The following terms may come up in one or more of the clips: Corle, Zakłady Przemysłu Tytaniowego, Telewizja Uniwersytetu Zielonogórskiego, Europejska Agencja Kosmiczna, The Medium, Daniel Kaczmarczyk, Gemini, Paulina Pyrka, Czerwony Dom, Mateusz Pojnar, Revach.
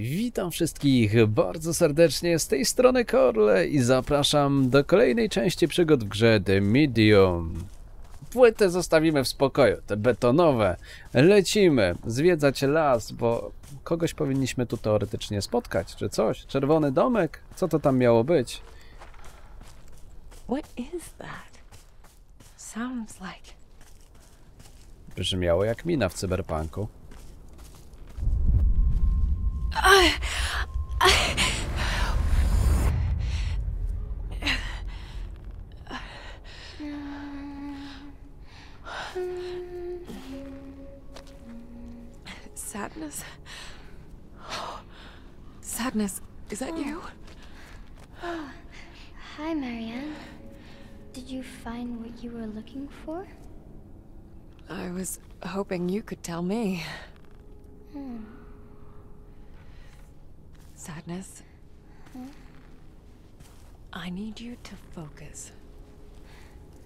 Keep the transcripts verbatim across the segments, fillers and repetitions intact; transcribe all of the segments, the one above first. Witam wszystkich bardzo serdecznie, z tej strony Corle i zapraszam do kolejnej części przygód w grze The Medium. Płyty zostawimy w spokoju, te betonowe. Lecimy zwiedzać las, bo kogoś powinniśmy tu teoretycznie spotkać, czy coś. Czerwony domek? Co to tam miało być? Brzmiało jak mina w cyberpunku. Sadness. Sadness, is that you? Oh. Hi, Marianne. Did you find what you were looking for? I was hoping you could tell me. Hmm. Sadness, huh? I need you to focus.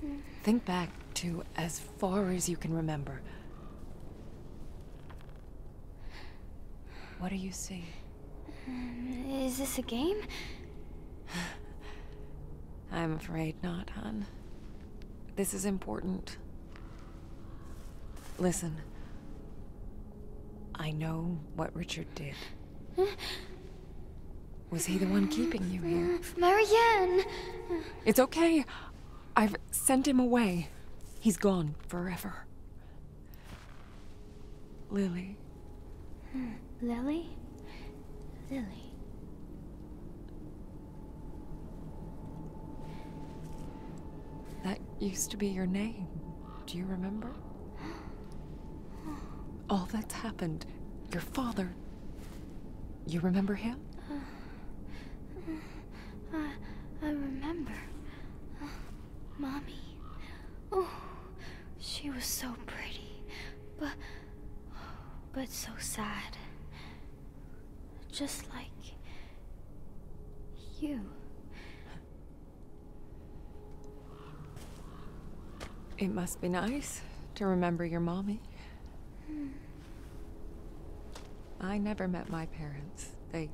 Hmm. Think back to as far as you can remember. What do you see? Um, is this a game? I'm afraid not, hon. This is important. Listen. I know what Richard did. Was he the one keeping you here? Marianne! It's okay. I've sent him away. He's gone forever. Lily. Lily? Lily. That used to be your name. Do you remember? All that's happened. Your father. You remember him? I remember. Uh, Mommy. Oh, she was so pretty, but but so sad. Just like you. It must be nice to remember your mommy. Hmm. I never met my parents. They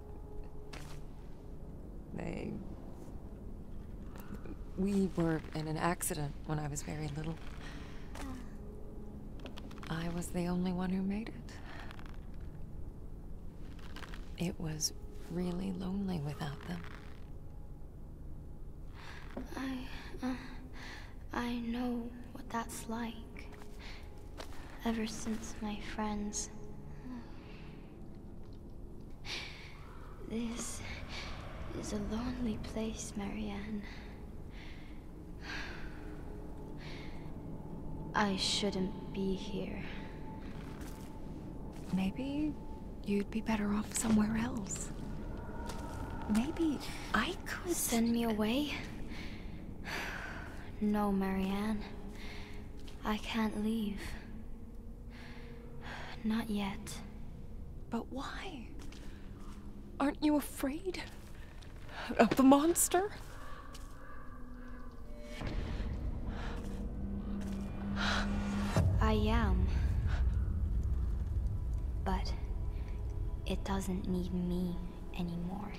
They... We were in an accident when I was very little. I was the only one who made it. It was really lonely without them. I... Uh, I know what that's like. Ever since my friends... This... is a lonely place, Marianne. I shouldn't be here. Maybe you'd be better off somewhere else. Maybe I could... Send me away? No, Marianne. I can't leave. Not yet. But why? Aren't you afraid? Of the monster? I am. But it doesn't need me anymore.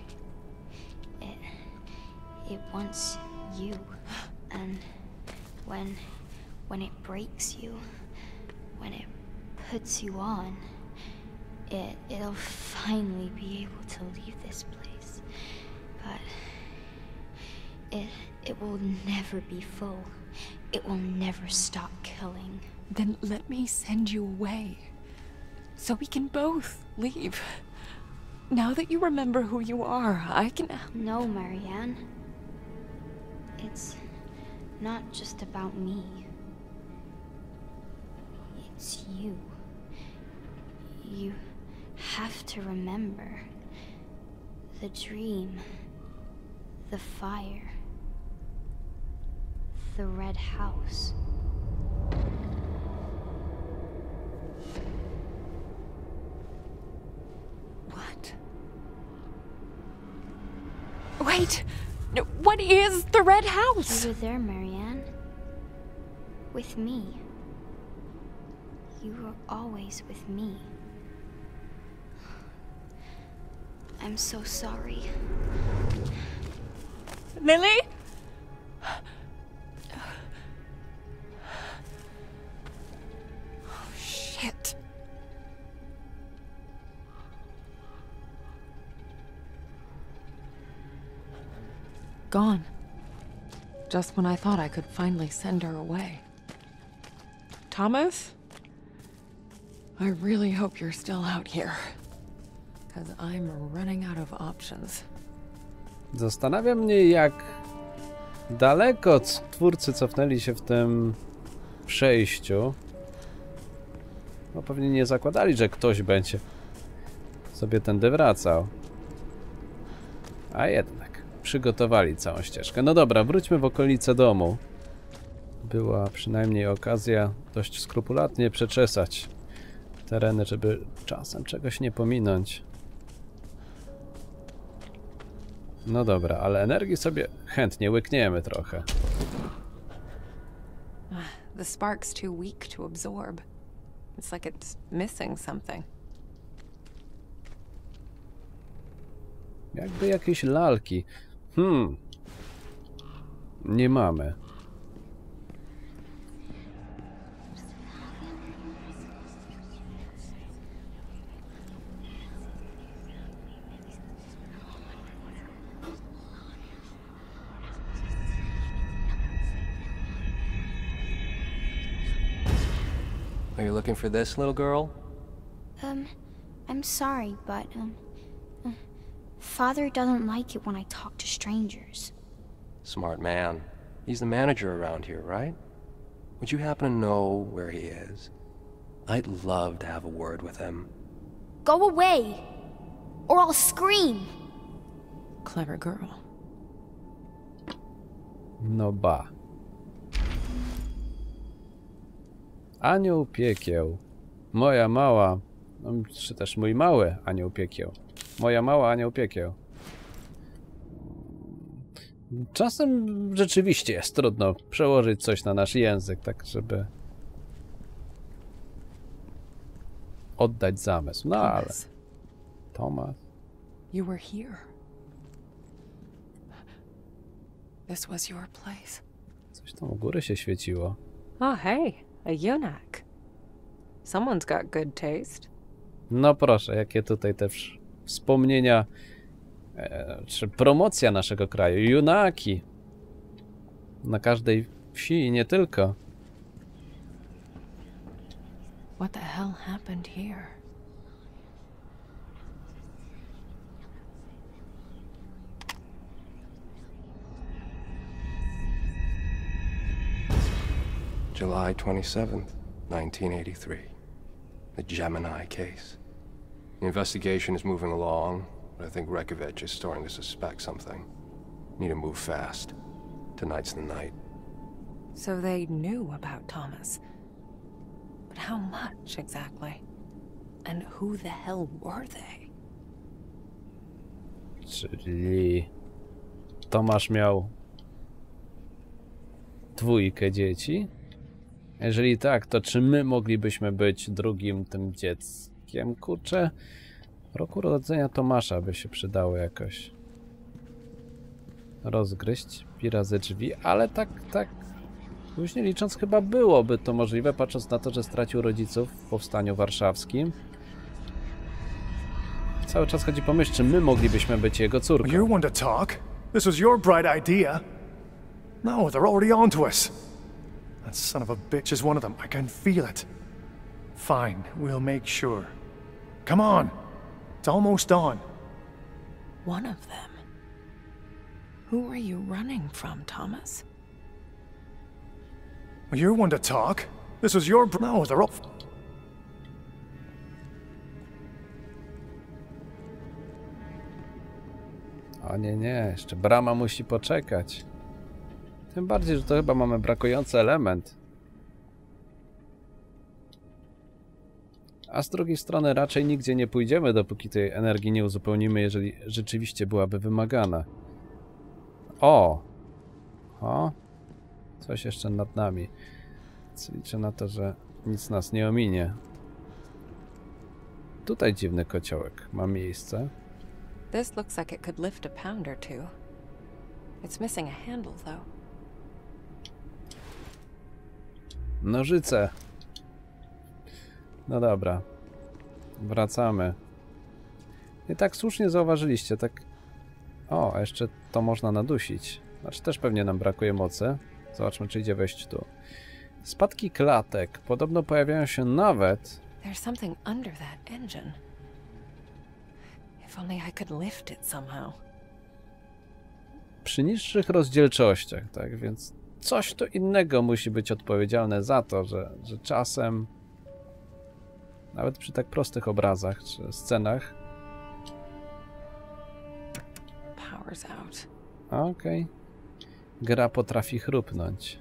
It, it wants you. And when, when it breaks you, when it puts you on, it, it'll finally be able to leave this place. But it, it will never be full. It will never stop killing. Then let me send you away, so we can both leave. Now that you remember who you are, I can... No, Marianne. It's not just about me. It's you. You have to remember the dream. The fire. The red house. What? Wait! No, what is the red house? You were there, Marianne. With me. You were always with me. I'm so sorry. Lily? Oh, shit. Gone. Just when I thought I could finally send her away. Thomas? I really hope you're still out here. Because I'm running out of options. Zastanawia mnie, jak daleko twórcy cofnęli się w tym przejściu. No pewnie nie zakładali, że ktoś będzie sobie tędy wracał. A jednak przygotowali całą ścieżkę. No dobra, wróćmy w okolice domu. Była przynajmniej okazja dość skrupulatnie przeczesać tereny, żeby czasem czegoś nie pominąć. No dobra, ale energii sobie chętnie łykniemy trochę. The spark's too weak to absorb. It's like it's missing something. Jakby jakieś lalki. Hmm. Nie mamy. Are you looking for this little girl? Um, I'm sorry, but um, uh, Father doesn't like it when I talk to strangers. Smart man. He's the manager around here, right? Would you happen to know where he is? I'd love to have a word with him. Go away, or I'll scream. Clever girl. No ba. Anioł piekieł, moja mała, czy też mój mały anioł piekieł, moja mała anioł piekieł. Czasem rzeczywiście jest trudno przełożyć coś na nasz język, tak żeby oddać zamysł, no ale... Thomas... You were here. This was your place. Coś tam u góry się świeciło. Oh, hej! A eunuch. Someone's got good taste. No proszę, jakie tutaj też wspomnienia, e, czy promocja naszego kraju. Junaki. Na każdej wsi i nie tylko. What the hell happened here? July twenty-seventh, nineteen eighty-three. The Gemini case. The investigation is moving along, but I think Revach is starting to suspect something. Need to move fast. Tonight's the night. So they knew about Thomas. But how much exactly? And who the hell were they? Czyli... Tomasz miał... dwójkę dzieci? Jeżeli tak, to czy my moglibyśmy być drugim tym dzieckiem? Kurczę, roku urodzenia Tomasza by się przydało jakoś rozgryźć pi razy drzwi, ale tak, tak później licząc chyba byłoby to możliwe, patrząc na to, że stracił rodziców w Powstaniu Warszawskim. Cały czas chodzi po myśl, czy my moglibyśmy być jego córką. No, they're already on to us. That son of a bitch is one of them. I can feel it. Fine, we'll make sure. Come on. It's almost dawn. One of them. Who are you running from, Thomas? Well, you're one to talk. This was your bro. No, they're all. O nie, nie, jeszcze brama musi poczekać. Tym bardziej, że to chyba mamy brakujący element. A z drugiej strony raczej nigdzie nie pójdziemy, dopóki tej energii nie uzupełnimy, jeżeli rzeczywiście byłaby wymagana. O! O! Coś jeszcze nad nami. Liczę na to, że nic nas nie ominie. Tutaj dziwny kociołek ma miejsce. This looks like it could lift a pound or two. It's missing a handle, though. Nożyce. No dobra. Wracamy. I tak słusznie zauważyliście, tak... O, jeszcze to można nadusić. Znaczy też pewnie nam brakuje mocy. Zobaczmy, czy idzie wejść tu. Spadki klatek. Podobno pojawiają się nawet... przy niższych rozdzielczościach, tak? Więc coś to innego musi być odpowiedzialne za to, że, że czasem... nawet przy tak prostych obrazach czy scenach... Okej. Okay. Gra potrafi chrupnąć.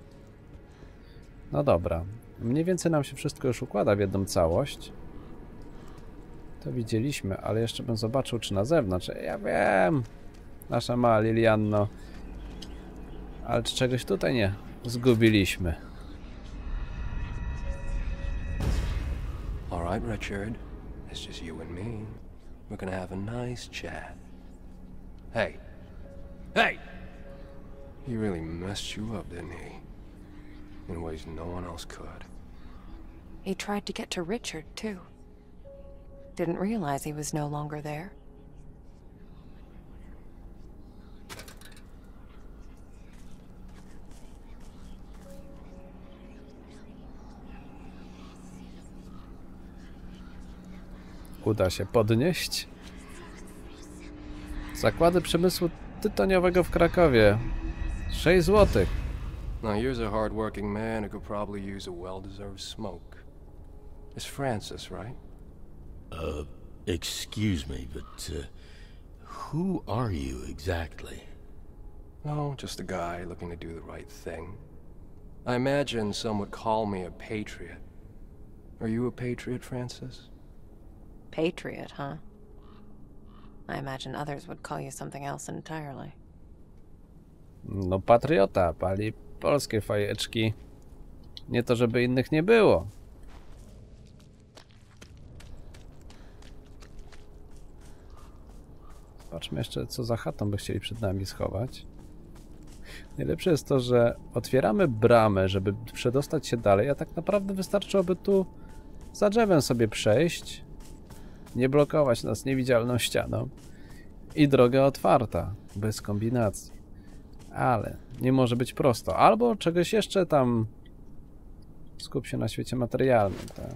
No dobra. Mniej więcej nam się wszystko już układa w jedną całość. To widzieliśmy, ale jeszcze bym zobaczył, czy na zewnątrz. Ja wiem! Nasza mała Lilianno. Ale czy czegoś tutaj nie zgubiliśmy? All right, Richard. It's just you and me. We're gonna have a nice chat. Hey. Hey! He really messed you up, didn't he? In ways no one else could. He tried to get to Richard, too. Didn't realize he was no longer there. Uda się podnieść? Zakłady Przemysłu tytaniowego w Krakowie. sześć złotych. Now you're a hard-working man who could probably use a well-deserved smoke. It's Francis, right? Uh, excuse me, but uh, who are you exactly? No, just a guy looking to do the right thing. I imagine some would call me a patriot. Are you a patriot, Francis? Patriot, huh? I imagine others would call you something else entirely. No patriota, pali polskie fajeczki. Nie to, żeby innych nie było. Zobaczmy jeszcze, co za chatą by chcieli przed nami schować. Najlepsze jest to, że otwieramy bramę, żeby przedostać się dalej, a tak naprawdę wystarczyłoby tu za drzewem sobie przejść. Nie blokować nas niewidzialną ścianą. I droga otwarta, bez kombinacji. Ale nie może być prosto. Albo czegoś jeszcze tam... Skup się na świecie materialnym, tak?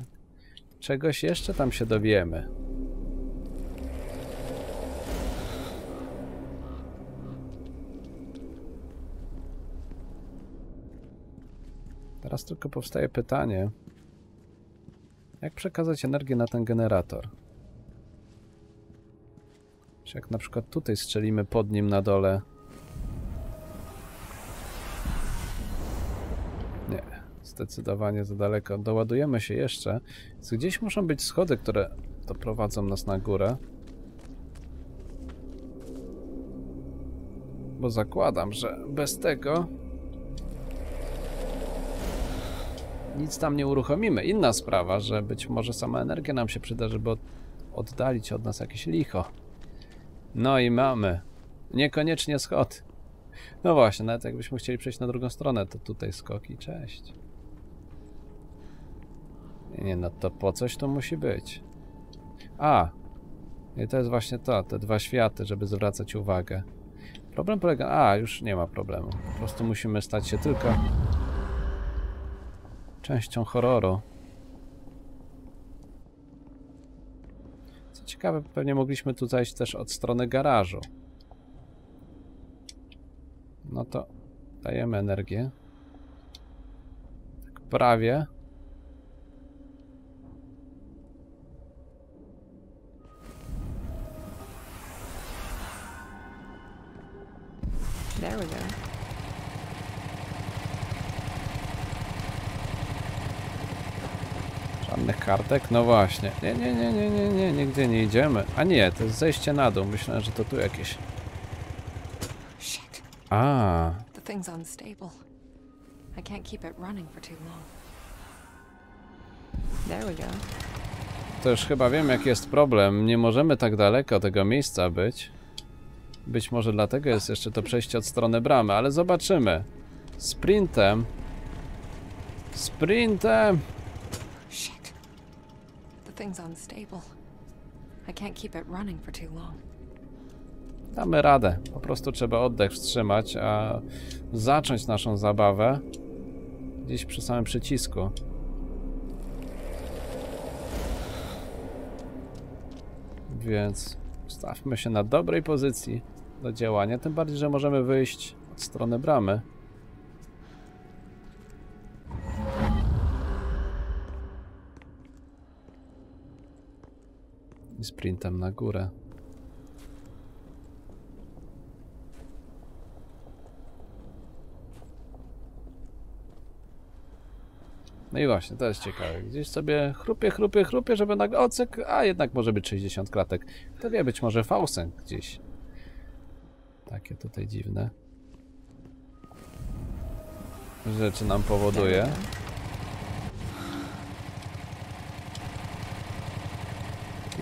Czegoś jeszcze tam się dowiemy. Teraz tylko powstaje pytanie... Jak przekazać energię na ten generator? Czy jak na przykład tutaj strzelimy pod nim na dole? Nie, zdecydowanie za daleko. Doładujemy się jeszcze. Gdzieś muszą być schody, które doprowadzą nas na górę. Bo zakładam, że bez tego nic tam nie uruchomimy. Inna sprawa, że być może sama energia nam się przyda, żeby oddalić od nas jakieś licho. No i mamy. Niekoniecznie schod. No właśnie, nawet jakbyśmy chcieli przejść na drugą stronę, to tutaj skoki. Cześć. Nie, no to po coś to musi być. A! I to jest właśnie to, te dwa światy, żeby zwracać uwagę. Problem polega... A, już nie ma problemu. Po prostu musimy stać się tylko... częścią horroru. Ciekawe, pewnie mogliśmy tu zajść też od strony garażu. No to dajemy energię. Tak prawie. There we go. Żadnych kartek? No właśnie. Nie, nie, nie, nie, nie, nie, nigdzie nie idziemy. A nie, to jest zejście na dół. Myślałem, że to tu jakieś... A. To już chyba wiem, jaki jest problem. Nie możemy tak daleko tego miejsca być. Być może dlatego jest jeszcze to przejście od strony bramy, ale zobaczymy. Sprintem. Sprintem. Shit. The thing's unstable. I can't keep it running for too long. Damy radę. Po prostu trzeba oddech wstrzymać, a zacząć naszą zabawę gdzieś przy samym przycisku. Więc stawmy się na dobrej pozycji do działania, tym bardziej, że możemy wyjść od strony bramy. I sprintem na górę. No i właśnie, to jest ciekawe. Gdzieś sobie chrupie, chrupie, chrupie, żeby nagle ocek, a jednak może być sześćdziesiąt kratek. To wie, być może fałsen gdzieś. Takie tutaj dziwne rzeczy nam powoduje.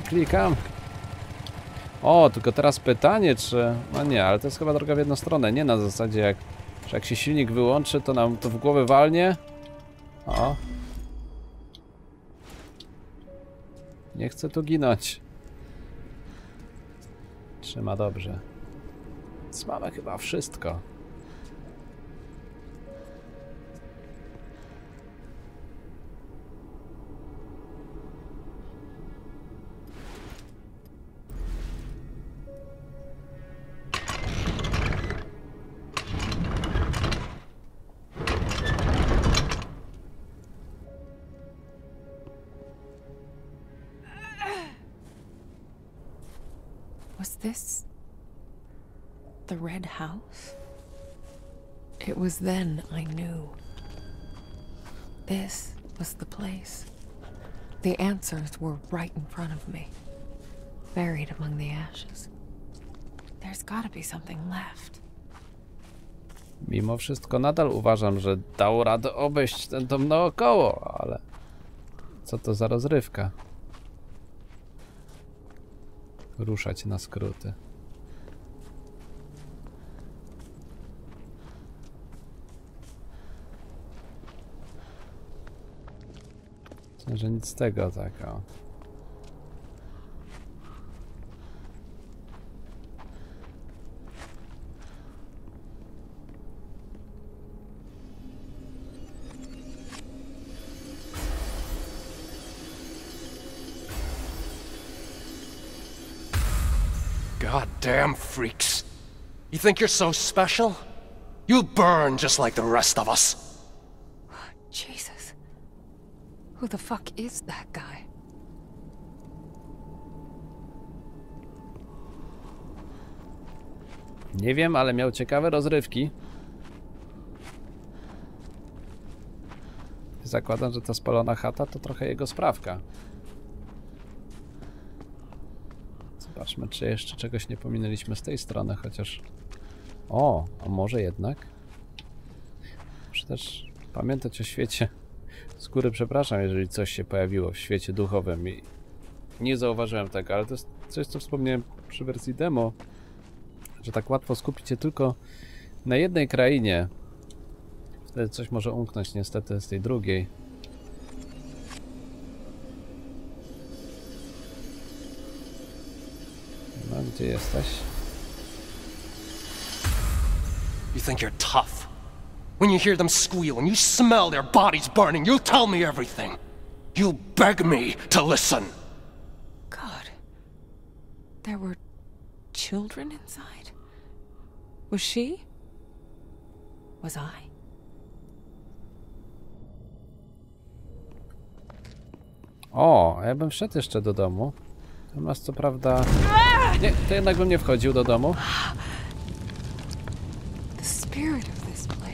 I klikam. O, tylko teraz pytanie, czy... No nie, ale to jest chyba droga w jedną stronę. Nie na zasadzie, jak, że jak się silnik wyłączy, to nam to w głowę walnie. O. Nie chcę tu ginąć. Trzyma dobrze. Więc mamy chyba wszystko. House. It was then I knew. This was the place. The answers were right in front of me, buried among the ashes. There's gotta be something left. Mimo wszystko nadal uważam, że dał radę obejść ten dom naokoło, ale co to za rozrywka? Ruszać na skróty. Że nic z tego, tak o. God damn freaks. You think you're so special? You'll burn just like the rest of us. Jesus. Who the fuck is that guy? Nie wiem, ale miał ciekawe rozrywki. Zakładam, że ta spalona chata to trochę jego sprawka. Zobaczmy, czy jeszcze czegoś nie pominęliśmy z tej strony, chociaż... O, a może jednak? Muszę też pamiętać o świecie. Z góry przepraszam, jeżeli coś się pojawiło w świecie duchowym i nie zauważyłem tego, ale to jest coś, co wspomniałem przy wersji demo, że tak łatwo skupić się tylko na jednej krainie. Wtedy coś może umknąć niestety z tej drugiej. No, gdzie jesteś? You think you're tough? When you hear them squeal and you smell their bodies burning, you'll tell me everything. You'll beg me to listen. God. There were children inside? Was she? Was I? O, ja bym wszedł jeszcze do domu. Tam nas co prawda... Nie, to jednak bym nie wchodził do domu. The spirit of this place.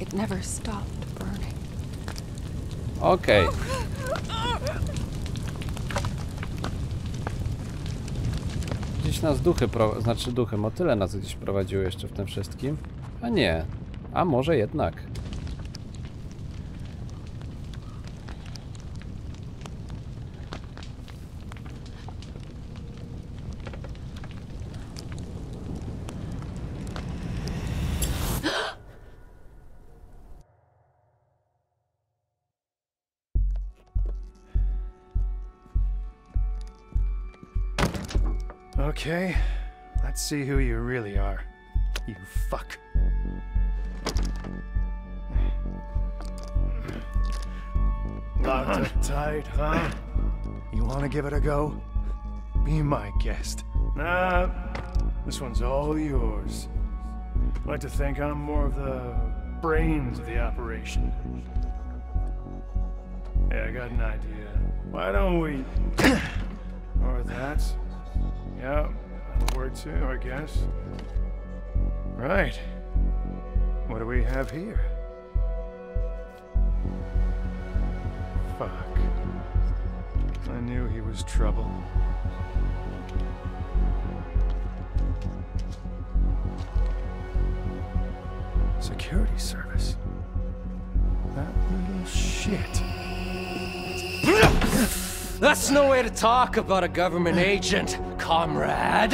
It never stopped burning. Okej. Okay. Gdzieś nas duchy, pro... znaczy duchy, motyle nas gdzieś prowadziły jeszcze w tym wszystkim. A nie, a może jednak. Okay, let's see who you really are. You fuck. Locked up tight, huh? You want to give it a go? Be my guest. Nah, this one's all yours. I like to think I'm more of the brains of the operation. Yeah, I got an idea. Why don't we... or that. Yeah, that'll work too, I guess. Right. What do we have here? Fuck. I knew he was trouble. Security service. That little shit. That's no way to talk about a government agent, comrade!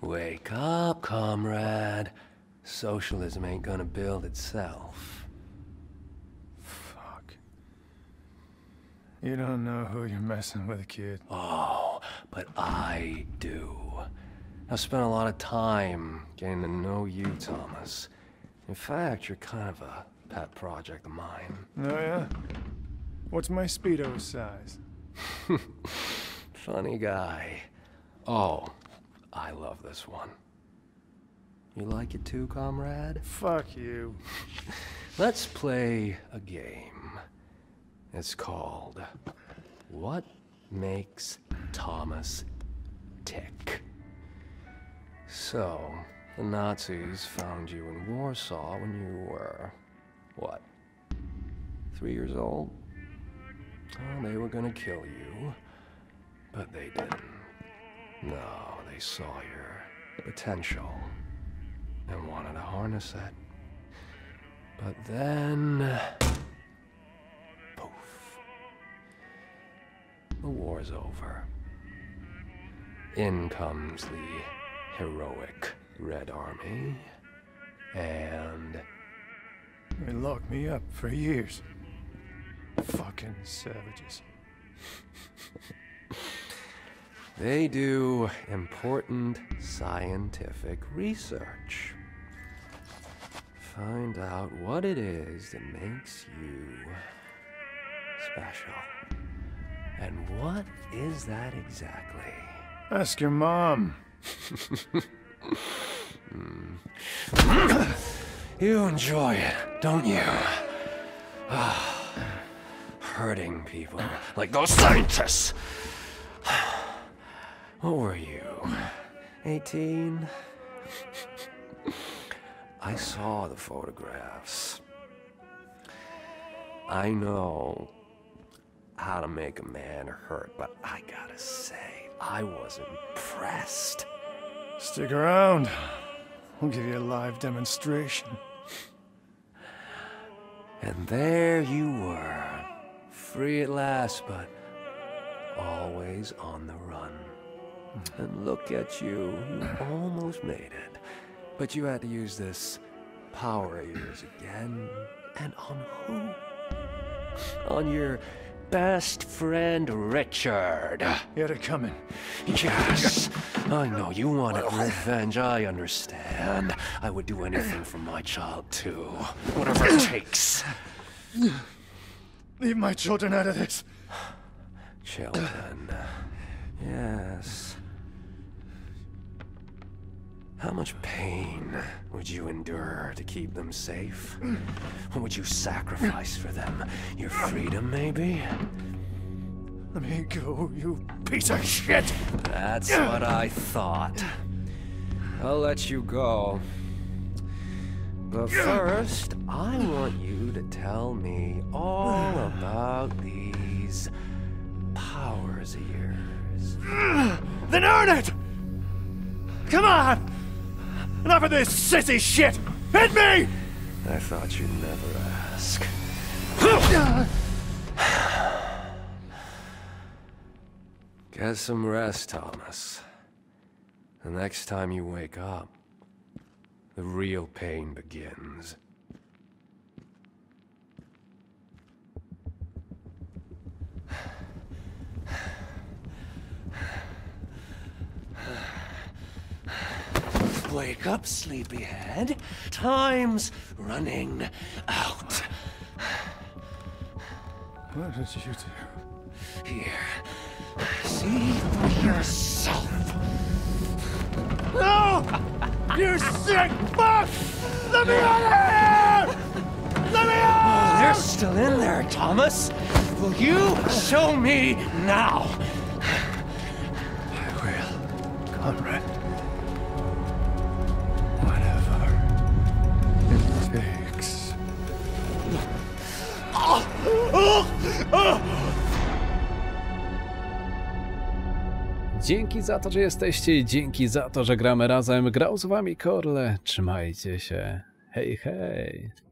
Wake up, comrade. Socialism ain't gonna build itself. You don't know who you're messing with, kid. Oh, but I do. I've spent a lot of time getting to know you, Thomas. In fact, you're kind of a pet project of mine. Oh, yeah? What's my Speedo size? Funny guy. Oh, I love this one. You like it too, comrade? Fuck you. Let's play a game. It's called, What Makes Thomas Tick? So, the Nazis found you in Warsaw when you were, what, three years old? Oh, they were gonna kill you, but they didn't. No, they saw your potential and wanted to harness it. But then... the war's over. In comes the heroic Red Army, and... they locked me up for years. Fucking savages. They do important scientific research. Find out what it is that makes you special. And what is that exactly? Ask your mom. You enjoy it, don't you? Hurting people like those scientists. What were you? eighteen? I saw the photographs. I know how to make a man hurt, but I gotta say, I was impressed. Stick around. I'll give you a live demonstration. And there you were, free at last, but always on the run. And look at you, you almost made it. But you had to use this power of yours again, and on who? On your best friend, Richard. You had it coming. Yes. I know you wanted revenge. I understand. I would do anything for my child, too. Whatever it takes. Leave my children out of this. Children. Yes. How much pain would you endure to keep them safe? What would you sacrifice for them? Your freedom, maybe? Let me go, you piece of shit! That's what I thought. I'll let you go. But first, I want you to tell me all about these powers of yours. Then earn it! Come on! Enough of this sissy shit! Hit me! I thought you'd never ask. Get some rest, Thomas. The next time you wake up, the real pain begins. Wake up, sleepyhead. Time's running out. What did you do? Here. See for yourself. No! You sick fuck! Let me out of here! Let me out! Oh, they're still in there, Thomas. Will you show me now? I will, Conrad. Dzięki za to, że jesteście, dzięki za to, że gramy razem. Grał z wami Corle, trzymajcie się. Hej, hej.